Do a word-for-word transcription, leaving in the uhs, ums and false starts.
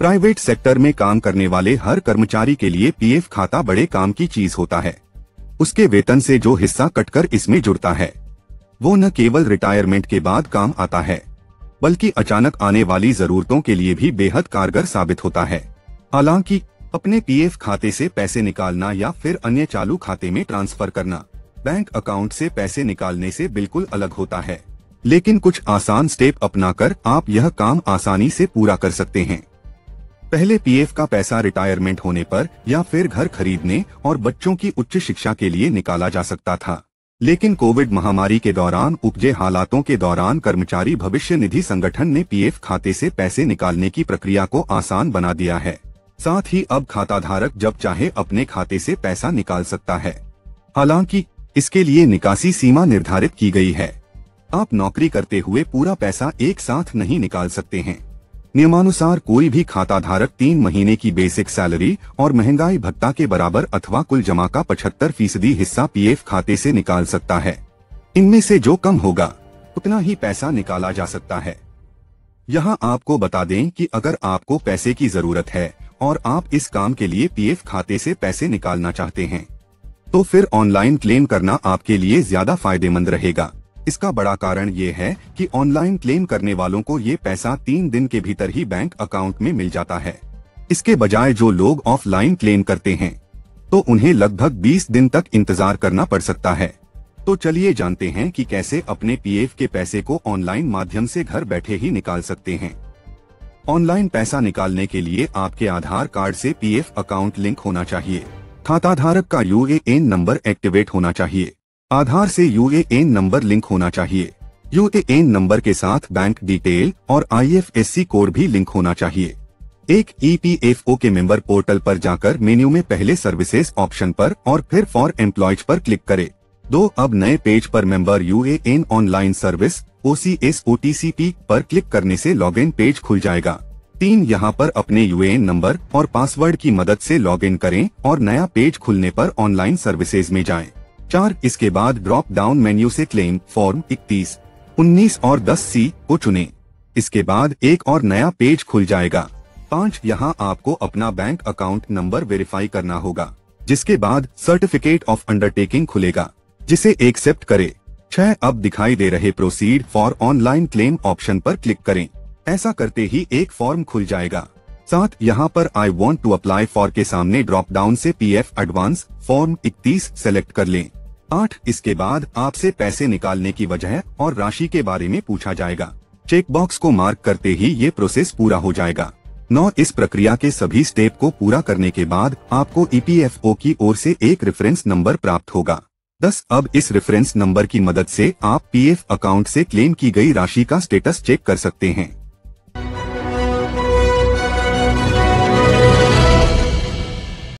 Private sector में काम करने वाले हर कर्मचारी के लिए पीएफ खाता बड़े काम की चीज होता है। उसके वेतन से जो हिस्सा कटकर इसमें जुड़ता है वो न केवल रिटायरमेंट के बाद काम आता है बल्कि अचानक आने वाली जरूरतों के लिए भी बेहद कारगर साबित होता है। हालांकि अपने पीएफ खाते से पैसे निकालना या फिर अन्य चालू खाते में ट्रांसफर करना बैंक अकाउंट से पैसे निकालने से बिल्कुल अलग होता है, लेकिन कुछ आसान स्टेप अपनाकर आप यह काम आसानी से पूरा कर सकते हैं। पहले पीएफ का पैसा रिटायरमेंट होने पर या फिर घर खरीदने और बच्चों की उच्च शिक्षा के लिए निकाला जा सकता था, लेकिन कोविड महामारी के दौरान उपजे हालातों के दौरान कर्मचारी भविष्य निधि संगठन ने पीएफ खाते से पैसे निकालने की प्रक्रिया को आसान बना दिया है। साथ ही अब खाताधारक जब चाहे अपने खाते से पैसा निकाल सकता है। हालांकि इसके लिए निकासी सीमा निर्धारित की गई है। आप नौकरी करते हुए पूरा पैसा एक साथ नहीं निकाल सकते हैं। नियमानुसार कोई भी खाताधारक तीन महीने की बेसिक सैलरी और महंगाई भत्ता के बराबर अथवा कुल जमा का पचहत्तर फीसदी हिस्सा पीएफ खाते से निकाल सकता है। इनमें से जो कम होगा उतना ही पैसा निकाला जा सकता है। यहाँ आपको बता दें कि अगर आपको पैसे की जरूरत है और आप इस काम के लिए पीएफ खाते से पैसे निकालना चाहते हैं तो फिर ऑनलाइन क्लेम करना आपके लिए ज्यादा फायदेमंद रहेगा। इसका बड़ा कारण ये है कि ऑनलाइन क्लेम करने वालों को ये पैसा तीन दिन के भीतर ही बैंक अकाउंट में मिल जाता है। इसके बजाय जो लोग ऑफलाइन क्लेम करते हैं तो उन्हें लगभग बीस दिन तक इंतजार करना पड़ सकता है। तो चलिए जानते हैं कि कैसे अपने पीएफ के पैसे को ऑनलाइन माध्यम से घर बैठे ही निकाल सकते हैं। ऑनलाइन पैसा निकालने के लिए आपके आधार कार्ड से पीएफ अकाउंट लिंक होना चाहिए। खाताधारक का यूएएन नंबर एक्टिवेट होना चाहिए। आधार से यूएएन नंबर लिंक होना चाहिए। यूएएन नंबर के साथ बैंक डिटेल और आईएफएससी कोड भी लिंक होना चाहिए। एक ईपीएफओ के मेंबर पोर्टल पर जाकर मेन्यू में पहले सर्विसेज ऑप्शन पर और फिर फॉर एम्प्लॉयज पर क्लिक करें। दो अब नए पेज पर member UAN online service O C S O T C P पर क्लिक करने से लॉगिन पेज खुल जाएगा। तीन यहाँ पर अपने यूएएन नंबर और पासवर्ड की मदद से लॉगिन करें और नया पेज खुलने पर ऑनलाइन सर्विसेज में जाएं। चार इसके बाद ड्रॉप डाउन मेन्यू से क्लेम फॉर्म इकतीस, उन्नीस और दस सी को चुनें। इसके बाद एक और नया पेज खुल जाएगा। पाँच यहाँ आपको अपना बैंक अकाउंट नंबर वेरीफाई करना होगा, जिसके बाद सर्टिफिकेट ऑफ अंडरटेकिंग खुलेगा जिसे एक्सेप्ट करें। छह अब दिखाई दे रहे proceed for online claim option पर क्लिक करें। ऐसा करते ही एक फॉर्म खुल जाएगा। साथ यहाँ पर I want to apply for के सामने ड्रॉप डाउन से पीएफ एडवांस फॉर्म इकतीस सेलेक्ट कर लें। आठ इसके बाद आपसे पैसे निकालने की वजह और राशि के बारे में पूछा जाएगा। चेकबॉक्स को मार्क करते ही ये प्रोसेस पूरा हो जाएगा। नौ इस प्रक्रिया के सभी स्टेप को पूरा करने के बाद आपको ईपीएफओ की ओर से एक रेफरेंस नंबर प्राप्त होगा। दस अब इस रेफरेंस नंबर की मदद से आप पीएफ अकाउंट से क्लेम की गई राशि का स्टेटस चेक कर सकते हैं।